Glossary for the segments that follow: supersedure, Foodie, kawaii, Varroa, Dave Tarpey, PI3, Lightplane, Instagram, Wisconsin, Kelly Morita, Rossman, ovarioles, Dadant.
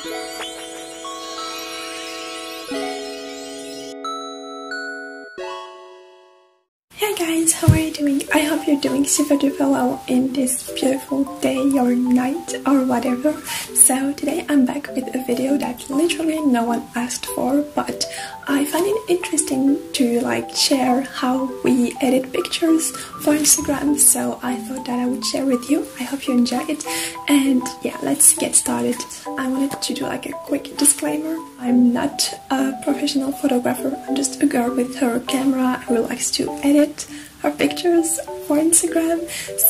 Hey guys, how are you doing? I hope you're doing super duper well in this beautiful day or night or whatever. So today I'm back with a video that literally no one asked for, but I find it interesting to like share how we edit pictures for Instagram, so I thought that I would share with you. I hope you enjoy it, and yeah, let's get started. I wanted to do like a quick disclaimer. I'm not a professional photographer, I'm just a girl with her camera who likes to edit her pictures for Instagram.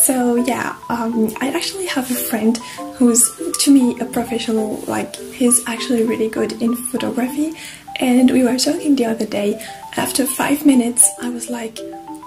So yeah, I actually have a friend who's to me a professional, like he's actually really good in photography, and we were talking the other day. After 5 minutes I was like,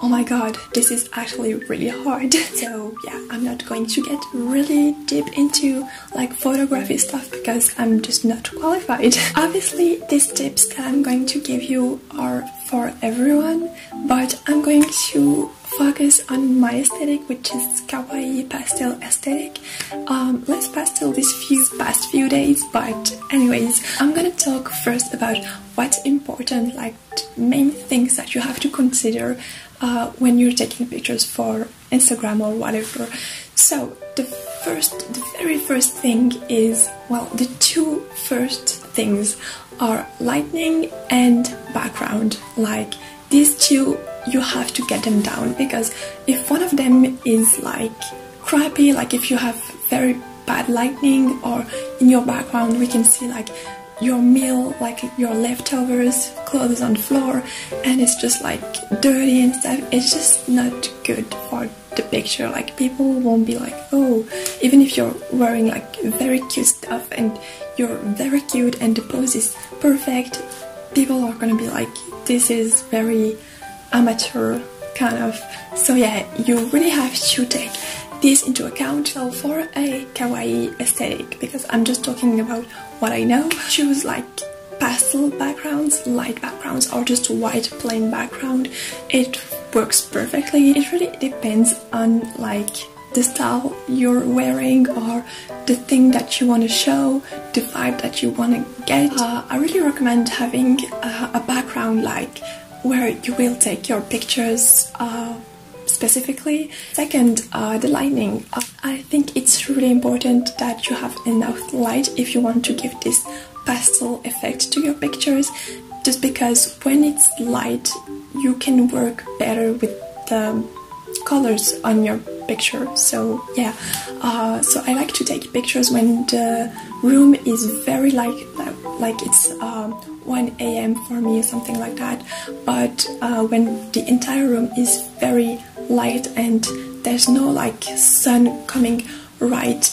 oh my god, this is actually really hard. So yeah, I'm not going to get really deep into like photography stuff because I'm just not qualified. Obviously these tips that I'm going to give you are for everyone, but I'm going to focus on my aesthetic, which is kawaii pastel aesthetic. Less pastel these past few days, but anyways, I'm gonna talk first about what's important, like main things that you have to consider when you're taking pictures for Instagram or whatever. So the very first thing is, well, the two first things are lighting and background. like these two, you have to get them down, because if one of them is like crappy, like if you have very bad lighting or in your background we can see like your meal, like your leftovers, clothes on the floor, and it's just like dirty and stuff, it's just not good for the picture. Like people won't be like, oh, even if you're wearing like very cute stuff and you're very cute and the pose is perfect, people are gonna be like, this is very amateur kind of. So yeah, you really have to take this into account. So for a kawaii aesthetic, because I'm just talking about what I know, choose like pastel backgrounds, light backgrounds, or just white plain background. It works perfectly. It really depends on like the style you're wearing or the thing that you want to show, the vibe that you want to get. I really recommend having a background like where you will take your pictures specifically. Second, the lighting. I think it's really important that you have enough light if you want to give this pastel effect to your pictures, just because when it's light you can work better with the colors on your picture. So yeah, so I like to take pictures when the room is very light, like it's 1 AM for me or something like that, but when the entire room is very light and there's no like sun coming right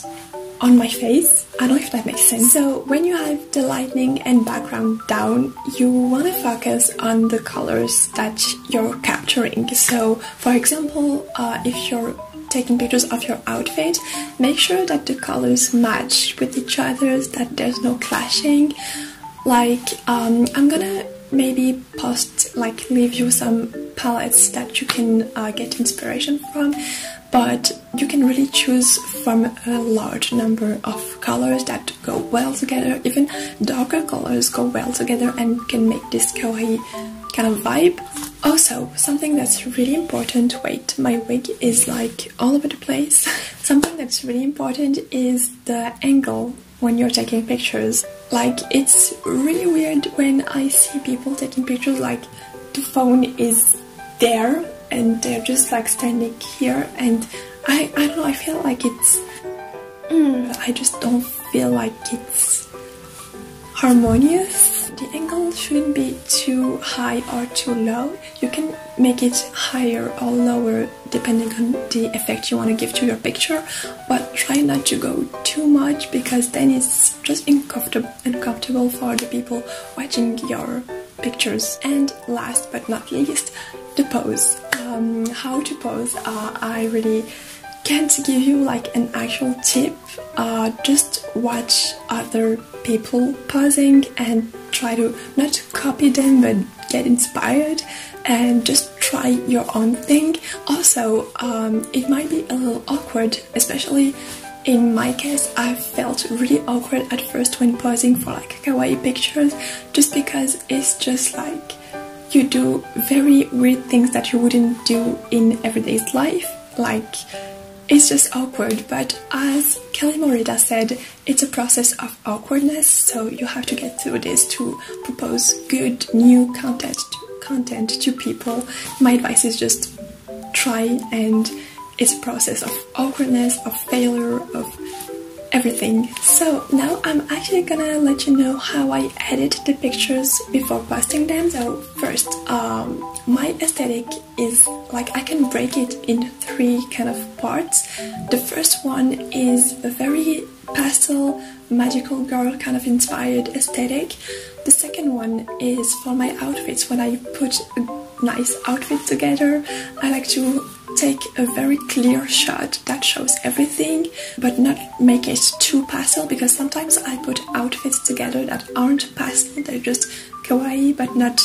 on my face. I don't know if that makes sense. So when you have the lighting and background down, you want to focus on the colors that you're capturing. So for example, if you're taking pictures of your outfit, make sure that the colors match with each other, that there's no clashing. Like I'm gonna maybe post, like leave you some palettes that you can get inspiration from, but you can really choose from a large number of colors that go well together. Even darker colors go well together and can make this kawaii kind of vibe. Also, something that's really important, wait, my wig is like all over the place. Something that's really important is the angle when you're taking pictures. Like it's really weird when I see people taking pictures like the phone is there and they're just like standing here, and I don't know, I feel like it's I just don't feel like it's harmonious. The angle shouldn't be too high or too low. You can make it higher or lower depending on the effect you want to give to your picture, but try not to go too much because then it's just uncomfortable for the people watching your pictures. And last but not least, the pose. How to pose. I really can't give you like an actual tip. Just watch other people posing and try to not copy them but get inspired and just try your own thing. Also, it might be a little awkward, especially In my case, I felt really awkward at first when posing for like kawaii pictures, just because it's just like you do very weird things that you wouldn't do in everyday's life. Like, it's just awkward, but as Kelly Morita said, it's a process of awkwardness, so you have to get through this to propose good new content to people. My advice is just try, and it's a process of awkwardness, of failure, of everything. So now I'm actually gonna let you know how I edit the pictures before posting them. So first, my aesthetic is like I can break it into three kind of parts. The first one is a very pastel, magical girl kind of inspired aesthetic. The second one is for my outfits. When I put a nice outfit together, I like to take a very clear shot that shows everything, but not make it too pastel, because sometimes I put outfits together that aren't pastel, they're just kawaii, but not,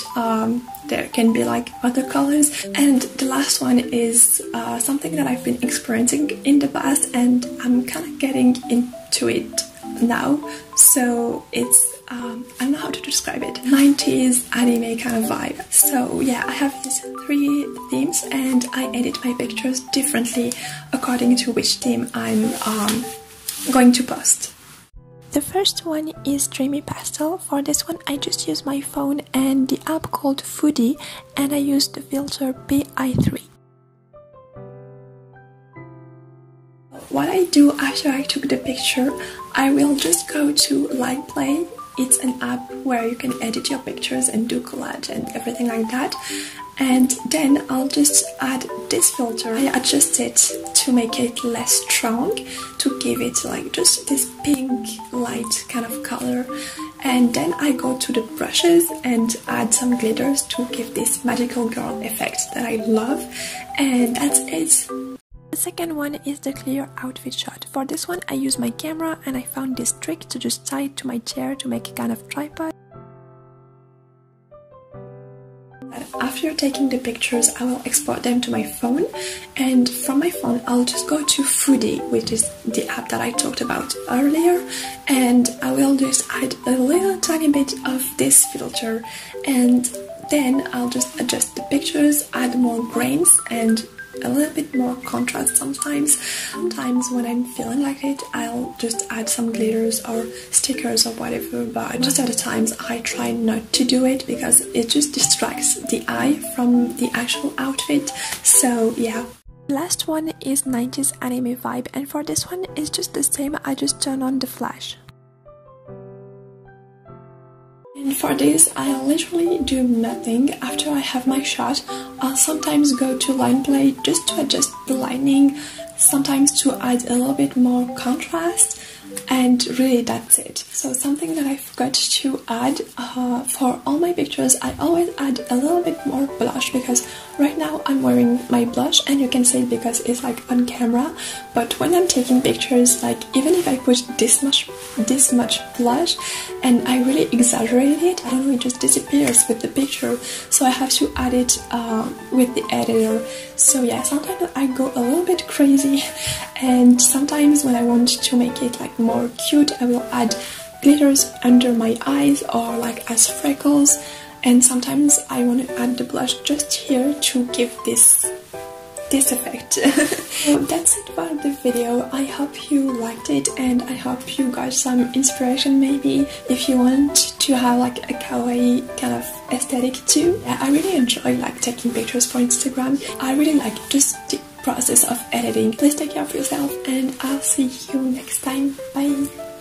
there can be like other colors. And the last one is something that I've been experiencing in the past, and I'm kind of getting into it now, so it's I don't know how to describe it, 90s anime kind of vibe. So yeah, I have these three themes, and I edit my pictures differently according to which theme I'm going to post. The first one is dreamy pastel. For this one I just use my phone and the app called Foodie, and I use the filter PI3. What I do after I took the picture, I will just go to Lightplane. It's an app where you can edit your pictures and do collage and everything like that. And then I'll just add this filter. I adjust it to make it less strong, to give it like just this pink light kind of color. And then I go to the brushes and add some glitters to give this magical girl effect that I love. And that's it. The second one is the clear outfit shot. For this one I use my camera, and I found this trick to just tie it to my chair to make a kind of tripod. After taking the pictures, I will export them to my phone, and from my phone I'll just go to Foodie, which is the app that I talked about earlier, and I will just add a little tiny bit of this filter, and then I'll just adjust the pictures, add more grains and a little bit more contrast sometimes. Sometimes when I'm feeling like it, I'll just add some glitters or stickers or whatever, but most of the times I try not to do it because it just distracts the eye from the actual outfit. So yeah. The last one is 90s anime vibe, and for this one it's just the same, I just turn on the flash. And for this, I literally do nothing. After I have my shot, I'll sometimes go to Lightplane just to adjust the lighting, sometimes to add a little bit more contrast, and really that's it. So something that I forgot to add, for all my pictures I always add a little bit more blush, because right now I'm wearing my blush and you can see it because it's like on camera, but when I'm taking pictures, like even if I put this much blush and I really exaggerate it, I don't know, it just disappears with the picture, so I have to add it with the editor. So yeah, sometimes I go a little bit crazy, and sometimes when I want to make it like more cute, I will add glitters under my eyes or like as freckles, and sometimes I want to add the blush just here to give this effect. So that's it for the video. I hope you liked it, and I hope you got some inspiration. Maybe if you want to have like a kawaii kind of aesthetic too. I really enjoy like taking pictures for Instagram. I really like just the process of editing. Please take care of yourself, and I'll see you next time. Bye!